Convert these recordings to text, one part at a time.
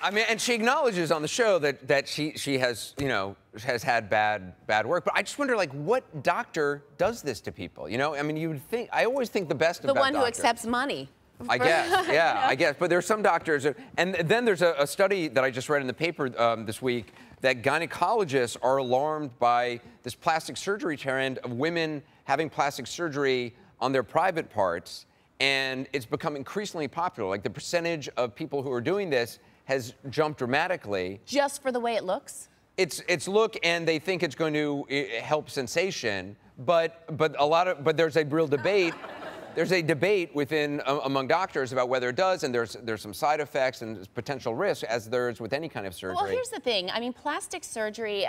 I mean, and she acknowledges on the show that she has, you know, has had bad work. But I just wonder, like, what doctor does this to people? You know, I mean, you would think. I always think the best about the one who accepts money. I guess, yeah, yeah, I guess. But there's some doctors, and then there's a study that I just read in the paper this week that gynecologists are alarmed by this plastic surgery trend of women having plastic surgery on their private parts, and it's become increasingly popular. Like, the percentage of people who are doing this has jumped dramatically. Just for the way it looks? It's look, and they think it's going to help sensation, but there's a real debate. There's a debate within among doctors about whether it does, and there's some side effects and potential risk, as there is with any kind of surgery. Well, here's the thing. I mean, plastic surgery,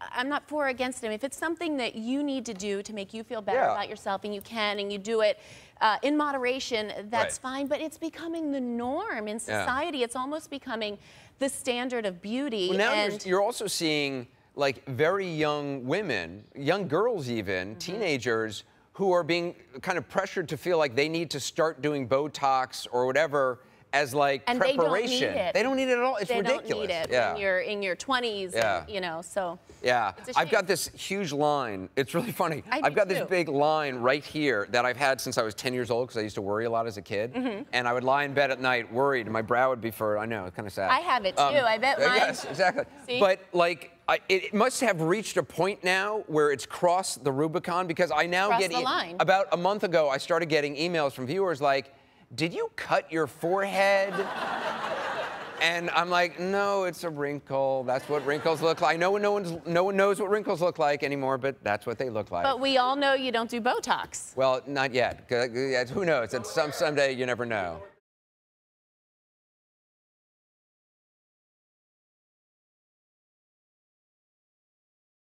I'm not for or against it. I mean, if it's something that you need to do to make you feel better about yourself, and you can, and you do it in moderation, that's fine. But it's becoming the norm in society. Yeah. It's almost becoming the standard of beauty. Well, now you're also seeing, like, very young women, young girls even, teenagers, who are being kind of pressured to feel like they need to start doing Botox or whatever as, like, and preparation. They don't need it at all. It's ridiculous. They don't need it when you're in your 20s, and, you know, so. Yeah, I've got this huge line. It's really funny. I've got this big line right here that I've had since I was 10 years old, because I used to worry a lot as a kid. And I would lie in bed at night worried, and my brow would be furrowed. I know, it's kind of sad. I have it, too. I bet mine. Yes, exactly. See? But, like, it must have reached a point now where it's crossed the Rubicon, because I now get the line. About a month ago, I started getting emails from viewers like, "Did you cut your forehead?" And I'm like, "No, it's a wrinkle. That's what wrinkles look like. No one knows what wrinkles look like anymore, but that's what they look like." But we all know you don't do Botox. Well, not yet. Who knows? Someday you never know.